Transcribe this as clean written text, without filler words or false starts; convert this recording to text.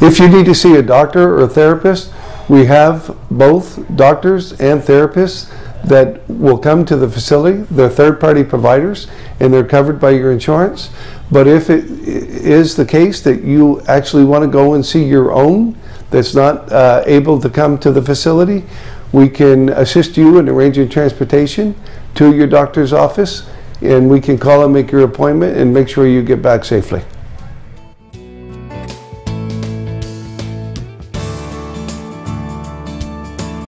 If you need to see a doctor or a therapist, we have both doctors and therapists that will come to the facility. They're third-party providers and they're covered by your insurance. But if it is the case that you actually want to go and see your own that's not able to come to the facility, we can assist you in arranging transportation to your doctor's office, and we can call and make your appointment and make sure you get back safely.